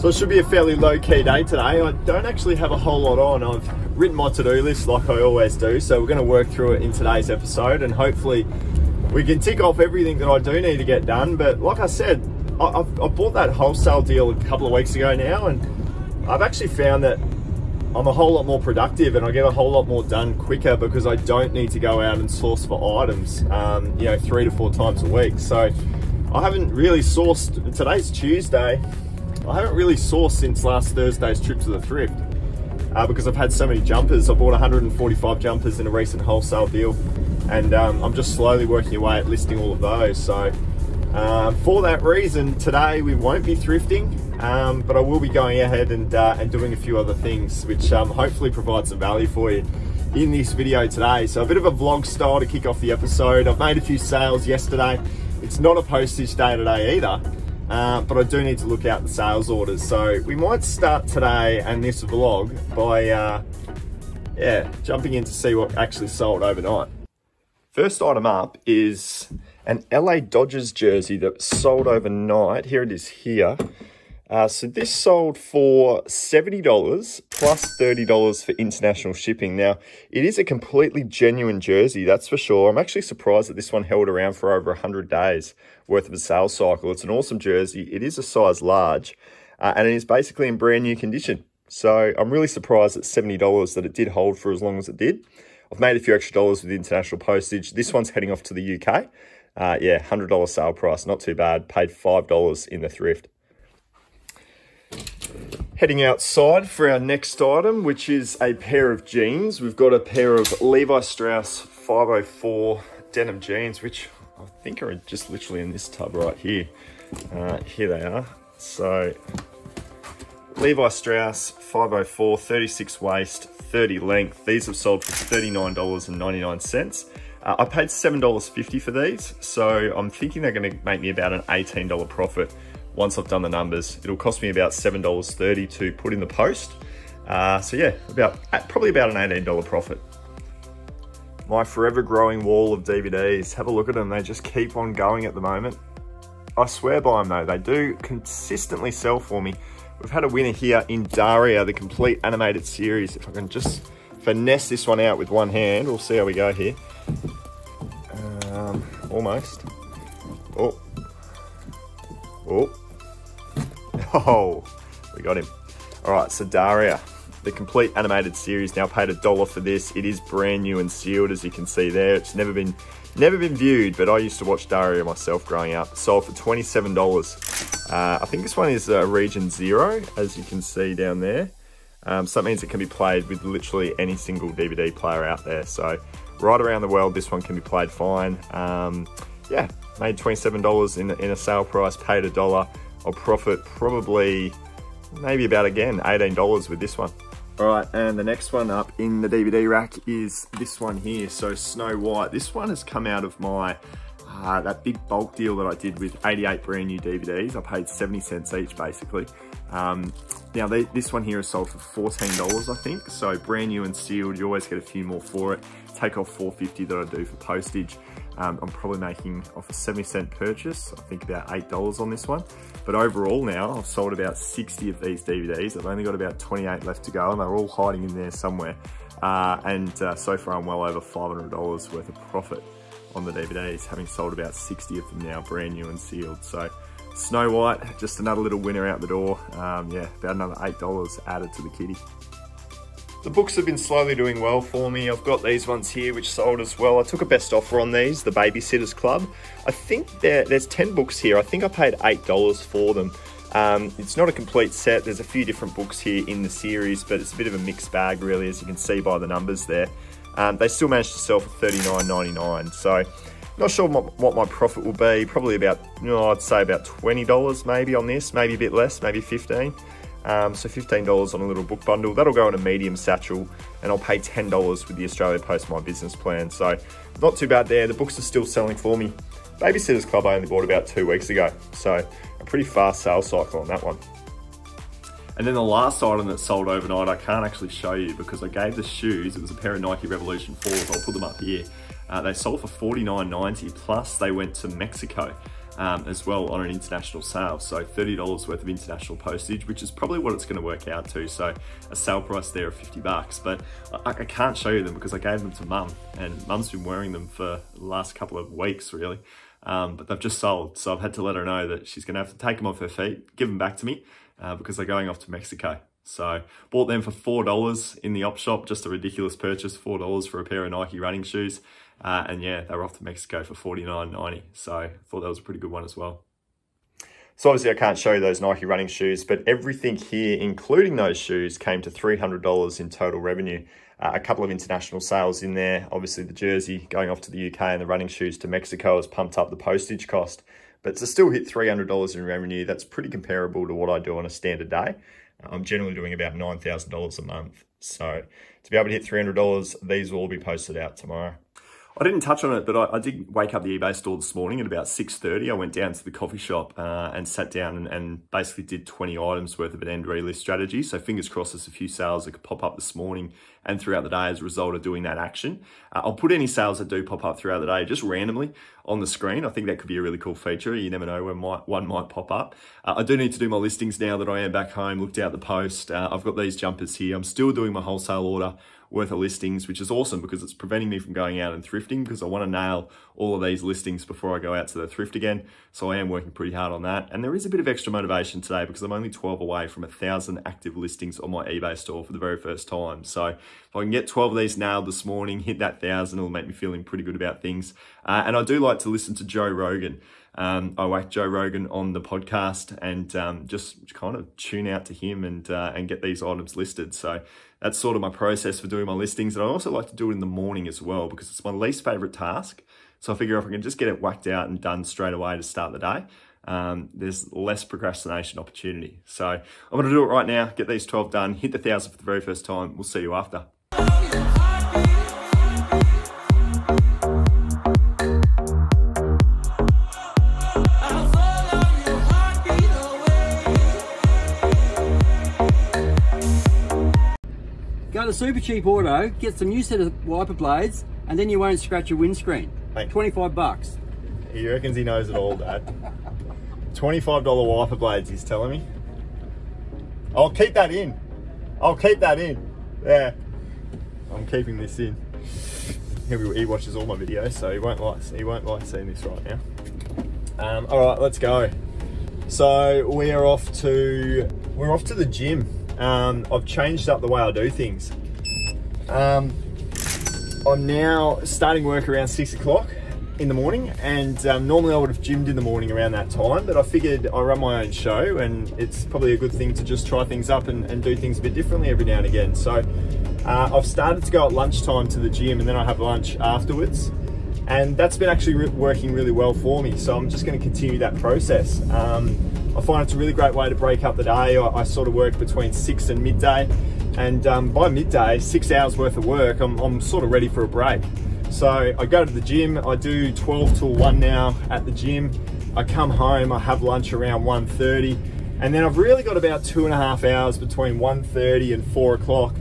So it should be a fairly low-key day today. I don't actually have a whole lot on. I've written my to-do list like I always do, so we're going to work through it in today's episode, and hopefully we can tick off everything that I do need to get done. But like I said, I bought that wholesale deal a couple of weeks ago now, and I've actually found that I'm a whole lot more productive and I get a whole lot more done quicker because I don't need to go out and source for items, you know, 3 to 4 times a week. So I haven't really sourced, today's Tuesday, I haven't really sourced since last Thursday's trip to the thrift because I've had so many jumpers. I bought 145 jumpers in a recent wholesale deal, and I'm just slowly working away at listing all of those. So for that reason, today we won't be thrifting. But I will be going ahead and doing a few other things, which hopefully provide some value for you in this video today. So a bit of a vlog style to kick off the episode. I've made a few sales yesterday. It's not a postage day today either, but I do need to look out the sales orders. So we might start today and this vlog by jumping in to see what actually sold overnight. First item up is an LA Dodgers jersey that sold overnight. Here it is here. So this sold for $70 plus $30 for international shipping. Now, it is a completely genuine jersey, that's for sure. I'm actually surprised that this one held around for over 100 days worth of a sales cycle. It's an awesome jersey. It is a size large, and it is basically in brand new condition. So I'm really surprised at $70 that it did hold for as long as it did. I've made a few extra dollars with international postage. This one's heading off to the UK. Yeah, $100 sale price, not too bad. Paid $5 in the thrift. Heading outside for our next item, which is a pair of jeans. We've got a pair of Levi Strauss 504 denim jeans, which I think are just literally in this tub right here. Here they are. So Levi Strauss 504, 36 waist, 30 length. These have sold for $39.99. I paid $7.50 for these, so I'm thinking they're going to make me about an $18 profit. Once I've done the numbers, it'll cost me about $7.30 to put in the post. So yeah, probably about an $18 profit. My forever growing wall of DVDs, have a look at them. They just keep on going at the moment. I swear by them though, they do consistently sell for me. We've had a winner here in Daria, the complete animated series. If I can just finesse this one out with one hand, we'll see how we go here. Almost. Oh, we got him. All right, so Daria, the complete animated series, now paid $1 for this. It is brand new and sealed, as you can see there. It's never been viewed, but I used to watch Daria myself growing up. Sold for $27. I think this one is Region 0, as you can see down there. So that means it can be played with literally any single DVD player out there. So right around the world, this one can be played fine. Yeah, made $27 in a sale price, paid $1. I'll profit probably maybe about, again, $18 with this one. All right, and the next one up in the DVD rack is this one here. So Snow White. This one has come out of my, that big bulk deal that I did with 88 brand new DVDs. I paid 70 cents each, basically. Now this one here is sold for $14, I think. So brand new and sealed, you always get a few more for it. Take off $4.50 that I do for postage. I'm probably making off a 70-cent purchase, I think about $8 on this one. But overall now, I've sold about 60 of these DVDs. I've only got about 28 left to go, and they're all hiding in there somewhere. So far I'm well over $500 worth of profit on the DVDs, having sold about 60 of them now, brand new and sealed. So Snow White, just another little winner out the door. Yeah, about another $8 added to the kitty. The books have been slowly doing well for me. I've got these ones here which sold as well. I took a best offer on these, the Babysitter's Club. I think there's 10 books here. I think I paid $8 for them. It's not a complete set. There's a few different books here in the series, but it's a bit of a mixed bag really, as you can see by the numbers there. They still managed to sell for $39.99. So not sure what my profit will be. Probably about, you know, I'd say about $20 maybe on this, maybe a bit less, maybe 15. So $15 on a little book bundle. That'll go in a medium satchel, and I'll pay $10 with the Australia Post My Business Plan. So not too bad there. The books are still selling for me. Babysitter's Club I only bought about 2 weeks ago. So a pretty fast sales cycle on that one. And then the last item that sold overnight, I can't actually show you because I gave the shoes. It was a pair of Nike Revolution 4s. I'll put them up here. They sold for $49.90 plus they went to Mexico. as well on an international sale. So $30 worth of international postage, which is probably what it's going to work out to. So a sale price there of 50 bucks, but I can't show you them because I gave them to Mum, and Mum's been wearing them for the last couple of weeks really. But they've just sold, so I've had to let her know that she's going to have to take them off her feet, give them back to me, because they're going off to Mexico. So bought them for $4 in the op shop, just a ridiculous purchase, $4 for a pair of Nike running shoes. And yeah, they were off to Mexico for $49.90. So I thought that was a pretty good one as well. So obviously I can't show you those Nike running shoes, but everything here, including those shoes, came to $300 in total revenue. A couple of international sales in there. Obviously the jersey going off to the UK and the running shoes to Mexico has pumped up the postage cost. But to still hit $300 in revenue, that's pretty comparable to what I do on a standard day. I'm generally doing about $9,000 a month. So to be able to hit $300, these will all be posted out tomorrow. I didn't touch on it, but I did wake up the eBay store this morning at about 6:30. I went down to the coffee shop and sat down and basically did 20 items worth of an end relist strategy. So fingers crossed there's a few sales that could pop up this morning and throughout the day as a result of doing that action. I'll put any sales that do pop up throughout the day just randomly on the screen. I think that could be a really cool feature. You never know when one might pop up. I do need to do my listings now that I am back home, looked out the post. I've got these jumpers here. I'm still doing my wholesale order worth of listings, which is awesome because it's preventing me from going out and thrifting, because I want to nail all of these listings before I go out to the thrift again. So I am working pretty hard on that. And there is a bit of extra motivation today because I'm only 12 away from 1,000 active listings on my eBay store for the very first time. So if I can get 12 of these nailed this morning, hit that 1,000, it'll make me feeling pretty good about things. And I do like to listen to Joe Rogan. I whack Joe Rogan on the podcast and just kind of tune out to him and get these items listed. So that's sort of my process for doing my listings. And I also like to do it in the morning as well because it's my least favorite task. So I figure if I can just get it whacked out and done straight away to start the day, there's less procrastination opportunity. So I'm going to do it right now, get these 12 done, hit the 1,000 for the very first time. We'll see you after. Super cheap auto, get some new set of wiper blades, and then you won't scratch your windscreen. Mate, 25 bucks. He reckons he knows it all, Dad. $25 wiper blades, he's telling me. I'll keep that in. I'll keep that in. Yeah. I'm keeping this in. He watches all my videos, so he won't like seeing this right now. All right, let's go. So we're off to the gym. I've changed up the way I do things. I'm now starting work around 6 o'clock in the morning, and normally I would have gymmed in the morning around that time, but I figured I run my own show and it's probably a good thing to just try things up and do things a bit differently every now and again. So I've started to go at lunchtime to the gym and then I have lunch afterwards. And that's been actually working really well for me. So I'm just going to continue that process. I find it's a really great way to break up the day. I sort of work between 6 and midday. And by midday, 6 hours worth of work, I'm sort of ready for a break. So I go to the gym, I do 12 till 1 now at the gym. I come home, I have lunch around 1:30. And then I've really got about 2.5 hours between 1:30 and 4 o'clock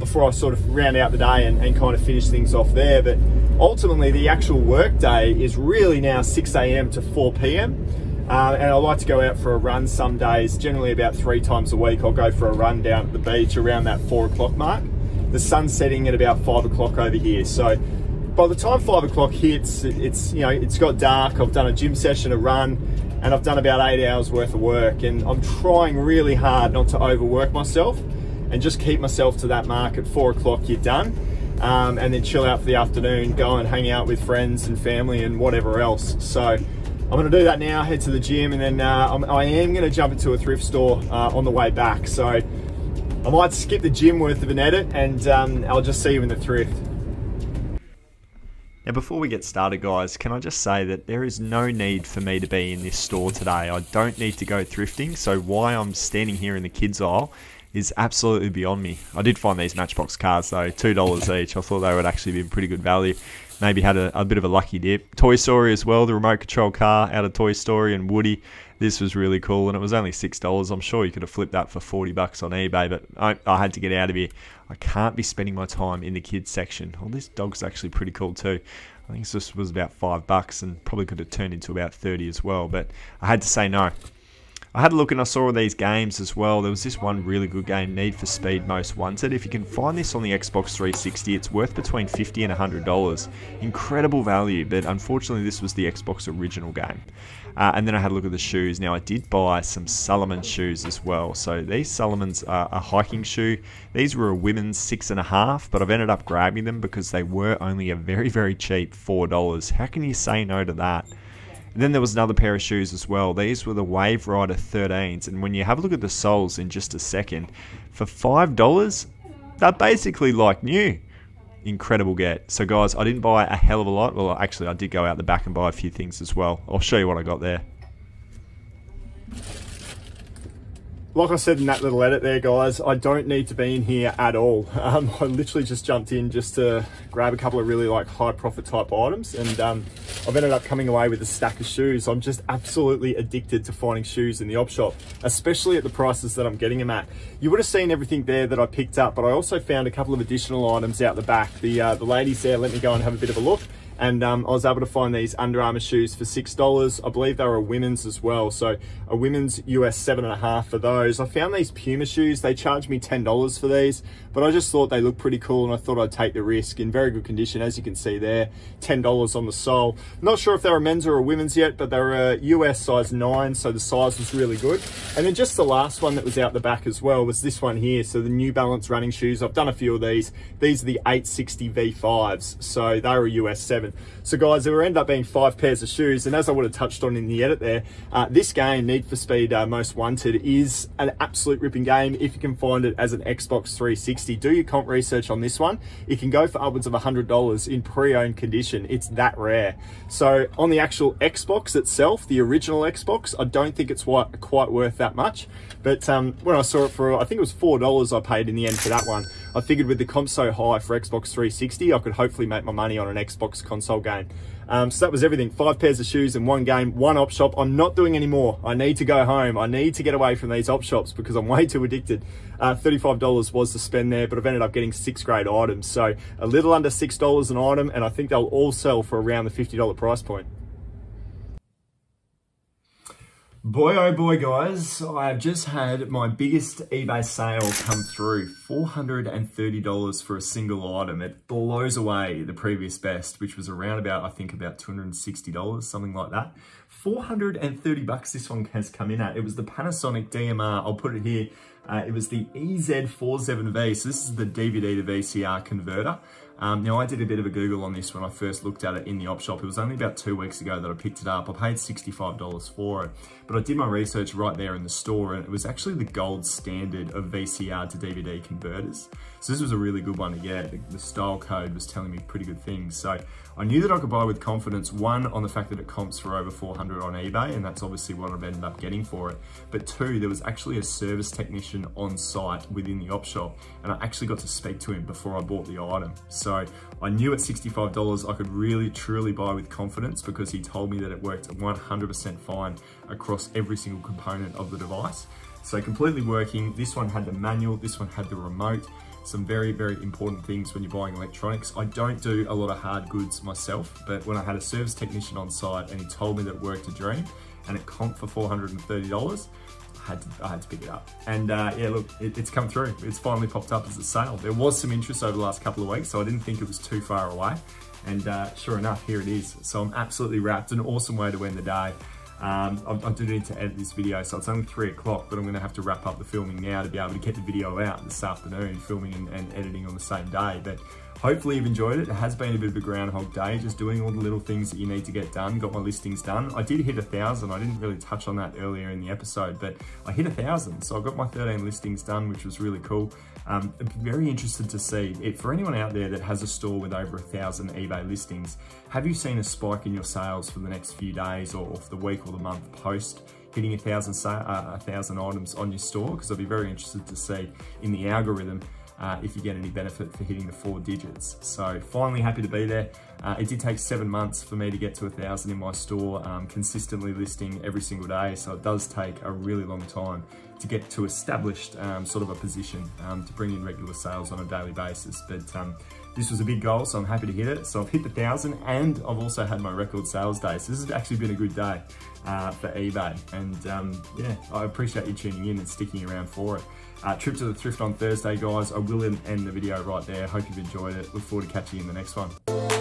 before I sort of round out the day and kind of finish things off there. But ultimately, the actual work day is really now 6 a.m. to 4 p.m. And I like to go out for a run some days, generally about 3 times a week. I'll go for a run down at the beach around that 4 o'clock mark. The sun's setting at about 5 o'clock over here. So by the time 5 o'clock hits, it's, you know, it's got dark. I've done a gym session, a run, and I've done about 8 hours worth of work. And I'm trying really hard not to overwork myself and just keep myself to that mark. At 4 o'clock, you're done. And then chill out for the afternoon, go and hang out with friends and family and whatever else. So I'm going to do that now, head to the gym, and then I am going to jump into a thrift store on the way back. So I might skip the gym worth of an edit, and I'll just see you in the thrift. Now, before we get started, guys, can I just say that there is no need for me to be in this store today. I don't need to go thrifting, so why I'm standing here in the kids aisle is absolutely beyond me. I did find these Matchbox cards though, $2 each. I thought they would actually be pretty good value. Maybe had a bit of a lucky dip. Toy Story as well, the remote control car out of Toy Story, and Woody. This was really cool, and it was only $6. I'm sure you could have flipped that for 40 bucks on eBay, but I had to get out of here. I can't be spending my time in the kids section. Well, this dog's actually pretty cool too. I think this was about $5 and probably could have turned into about 30 as well, but I had to say no. I had a look and I saw all these games as well. There was this one really good game, Need for Speed Most Wanted. If you can find this on the Xbox 360, it's worth between $50 and $100. Incredible value, but unfortunately this was the Xbox original game. And then I had a look at the shoes. Now I did buy some Salomon shoes as well. So these Salomons are a hiking shoe. These were a women's 6.5, but I've ended up grabbing them because they were only a very, very cheap $4. How can you say no to that? And then there was another pair of shoes as well. These were the Wave Rider 13s, and when you have a look at the soles in just a second, for $5, they're basically like new. Incredible get. So guys, I didn't buy a hell of a lot. Well, actually, I did go out the back and buy a few things as well. I'll show you what I got there. Like I said in that little edit there, guys, I don't need to be in here at all. I literally just jumped in just to grab a couple of really like high profit type items, and I've ended up coming away with a stack of shoes. I'm just absolutely addicted to finding shoes in the op shop, especially at the prices that I'm getting them at. You would have seen everything there that I picked up, but I also found a couple of additional items out the back. The ladies there let me go and have a bit of a look. And I was able to find these Under Armour shoes for $6. I believe they were a women's as well. So a women's US 7.5 for those. I found these Puma shoes. They charged me $10 for these, but I just thought they looked pretty cool and I thought I'd take the risk. In very good condition, as you can see there, $10 on the sole. Not sure if they were a men's or a women's yet, but they were a US size 9. So the size was really good. And then just the last one that was out the back as well was this one here. So the New Balance running shoes. I've done a few of these. These are the 860 V5s. So they were a US 7. So guys, there ended up being 5 pairs of shoes, and as I would have touched on in the edit there, this game, Need for Speed Most Wanted, is an absolute ripping game. If you can find it as an Xbox 360, do your comp research on this one. It can go for upwards of $100 in pre-owned condition. It's that rare. So on the actual Xbox itself, the original Xbox, I don't think it's quite worth that much. But when I saw it for, I think it was $4 I paid in the end for that one, I figured with the comp so high for Xbox 360, I could hopefully make my money on an Xbox console game. So that was everything. 5 pairs of shoes and 1 game, 1 op shop. I'm not doing any more. I need to go home. I need to get away from these op shops because I'm way too addicted. $35 was the spend there, but I've ended up getting 6 great items. So a little under $6 an item, and I think they'll all sell for around the $50 price point. Boy, oh boy, guys, I have just had my biggest eBay sale come through, $430 for a single item. It blows away the previous best, which was around about, I think, about $260, something like that. 430 bucks this one has come in at. It was the Panasonic DMR, I'll put it here. It was the EZ47V, so this is the DVD to VCR converter. Now I did a bit of a Google on this when I first looked at it in the op shop. It was only about 2 weeks ago that I picked it up. I paid $65 for it, but I did my research right there in the store, and it was actually the gold standard of VCR to DVD converters. So this was a really good one to get. The style code was telling me pretty good things. So I knew that I could buy with confidence, one, on the fact that it comps for over 400 on eBay, and that's obviously what I've ended up getting for it. But two, there was actually a service technician on site within the op shop, and I actually got to speak to him before I bought the item. So I knew at $65, I could really truly buy with confidence because he told me that it worked 100% fine across every single component of the device. So completely working. This one had the manual, this one had the remote. Some very, very important things when you're buying electronics. I don't do a lot of hard goods myself, but when I had a service technician on site and he told me that it worked a dream and it comped for $430, I had to pick it up. And yeah, look, it's come through. It's finally popped up as a sale. There was some interest over the last couple of weeks, so I didn't think it was too far away. And sure enough, here it is. So I'm absolutely wrapped. An awesome way to end the day. I do need to edit this video, so it's only 3 o'clock, but I'm gonna have to wrap up the filming now to be able to get the video out this afternoon, filming and editing on the same day. But hopefully you've enjoyed it. It has been a bit of a groundhog day, just doing all the little things that you need to get done. Got my listings done. I did hit 1,000. I didn't really touch on that earlier in the episode, but I hit 1,000. So I got my 13 listings done, which was really cool. I'm very interested to see if, for anyone out there that has a store with over 1,000 eBay listings, have you seen a spike in your sales for the next few days or for the week or the month post hitting 1,000 items on your store? Because I'll be very interested to see in the algorithm if you get any benefit for hitting the 4 digits. So finally happy to be there. It did take 7 months for me to get to 1,000 in my store, consistently listing every single day. So it does take a really long time to get to established sort of a position to bring in regular sales on a daily basis. But this was a big goal, so I'm happy to hit it. So I've hit the 1,000 and I've also had my record sales day. So this has actually been a good day for eBay. And yeah, I appreciate you tuning in and sticking around for it. Trip to the thrift on Thursday, guys. I will end the video right there. Hope you've enjoyed it. Look forward to catching you in the next one.